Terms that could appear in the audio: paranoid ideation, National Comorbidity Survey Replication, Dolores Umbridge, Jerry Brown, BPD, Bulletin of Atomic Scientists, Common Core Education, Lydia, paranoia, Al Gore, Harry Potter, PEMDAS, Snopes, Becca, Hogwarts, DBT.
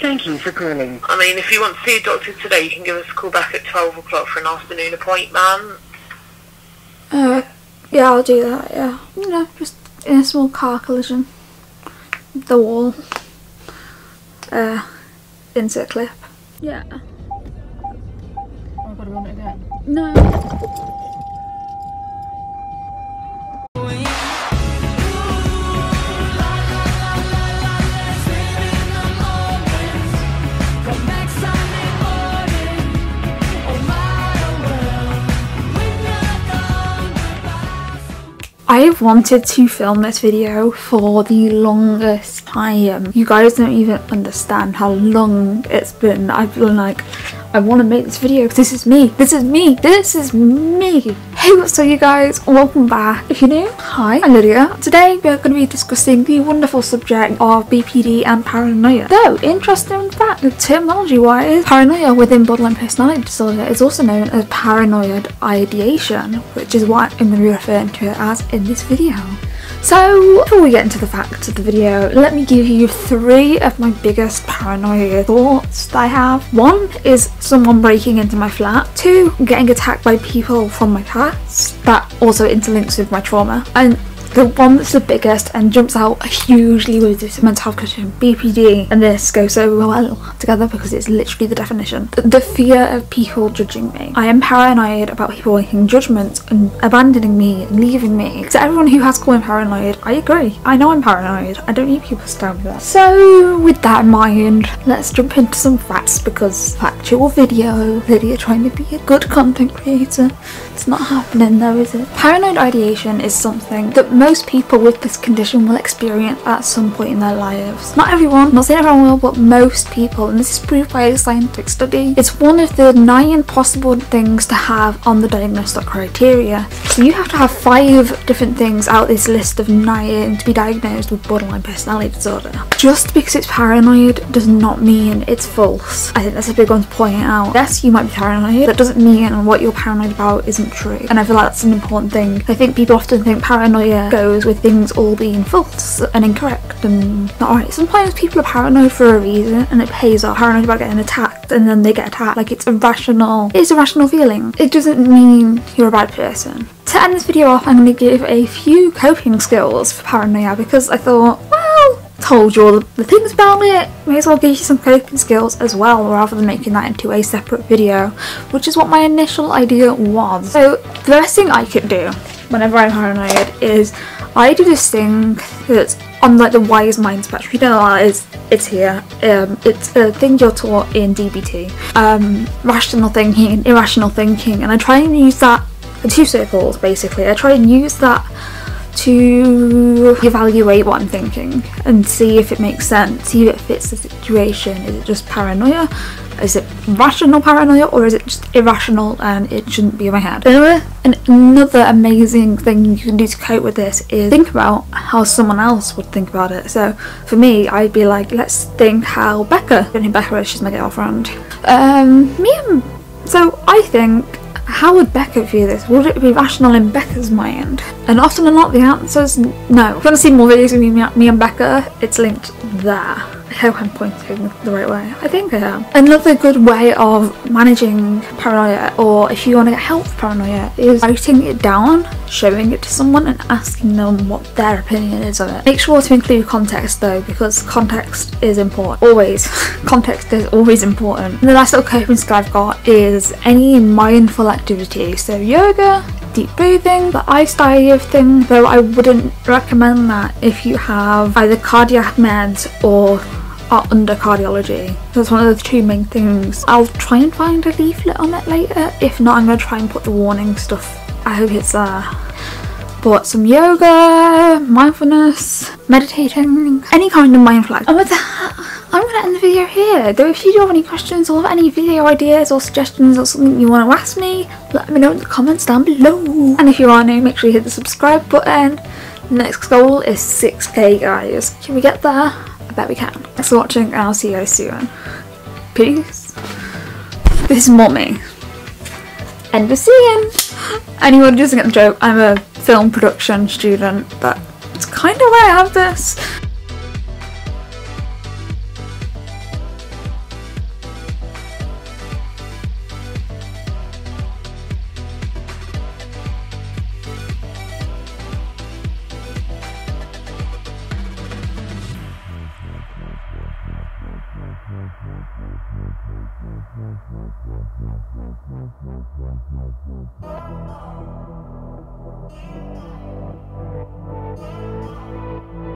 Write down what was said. Thank you for calling. I mean, if you want to see a doctor today, you can give us a call back at 12 o'clock for an afternoon appointment. Yeah, I'll do that, yeah. You know, just in a small car collision. The wall. Insert clip. Yeah. Oh God, we want it again? No. I have wanted to film this video for the longest time. You guys don't even understand how long it's been. I've been like, I want to make this video. This is me. This is me. This is me. Hey, what's up, you guys? Welcome back. If you're new, hi, I'm Lydia. Today we are going to be discussing the wonderful subject of BPD and paranoia. Though, interesting fact, terminology-wise, paranoia within borderline personality disorder is also known as paranoid ideation, which is what I'm going to be referring to it as in this video. So, before we get into the facts of the video, let me give you three of my biggest paranoia thoughts that I have. One is someone breaking into my flat. Two, getting attacked by people from my past. That also interlinks with my trauma. And the one that's the biggest and jumps out hugely with this mental health condition, BPD, and this go so well together because it's literally the definition. The fear of people judging me. I am paranoid about people making judgments and abandoning me and leaving me. To everyone who has called me paranoid, I agree. I know I'm paranoid. I don't need people to tell me that. So with that in mind, let's jump into some facts because factual video, Lydia trying to be a good content creator. It's not happening though, is it? Paranoid ideation is something that most people with this condition will experience at some point in their lives. Not everyone, I'm not saying everyone will, but most people, and this is proved by a scientific study. It's one of the 9 possible things to have on the diagnostic criteria. So you have to have 5 different things out of this list of 9 to be diagnosed with borderline personality disorder. Just because it's paranoid does not mean it's false. I think that's a big one to point out. Yes, you might be paranoid, that doesn't mean what you're paranoid about isn't true. And I feel like that's an important thing. I think people often think paranoia goes with things all being false and incorrect and not right. Sometimes people are paranoid for a reason and it pays off. Paranoid about getting attacked and then they get attacked. Like it's a rational feeling. It doesn't mean you're a bad person. To end this video off, I'm going to give a few coping skills for paranoia because I thought, well, told you all the things about it, may as well give you some coping skills as well rather than making that into a separate video, which is what my initial idea was. So the best thing I could do whenever I'm paranoid is I do this thing that's on like the wise mind spectrum. You know what that is? It's here. It's a thing you're taught in DBT. Rational thinking and irrational thinking, and I try and use that in 2 circles basically. I try and use that to evaluate what I'm thinking and see if it makes sense, see if it fits the situation. Is it just paranoia? Is it rational paranoia, or is it just irrational and it shouldn't be in my head? Another amazing thing you can do to cope with this is think about how someone else would think about it. So for me, I'd be like, let's think how Becca, I don't know who Becca is, she's my girlfriend. So I think, how would Becca view this? Would it be rational in Becca's mind? And often or not, the answer is no. If you want to see more videos with me and Becca, it's linked there. I hope I'm pointing the right way. I think I am. Another good way of managing paranoia, or if you want to get help with paranoia, is writing it down, showing it to someone and asking them what their opinion is of it. Make sure to include context though, because context is important. Always. Context is always important. And the last little coping skill I've got is any mindful activity. So yoga, deep breathing, the ice dive thing, though I wouldn't recommend that if you have either cardiac meds or are under cardiology. That's one of the 2 main things. I'll try and find a leaflet on it later. If not, I'm going to try and put the warning stuff. I hope it's there. But some yoga, mindfulness, meditating, any kind of mindful activity. And with that, I'm going to end the video here. Though if you do have any questions or have any video ideas or suggestions or something you want to ask me, let me know in the comments down below. And if you are new, make sure you hit the subscribe button. The next goal is 6K, guys. Can we get there? That we can. Thanks for watching and I'll see you guys soon. Peace. This is Mommy. End of seeing. Anyone who doesn't get the joke, I'm a film production student, but it's kind of why I have this.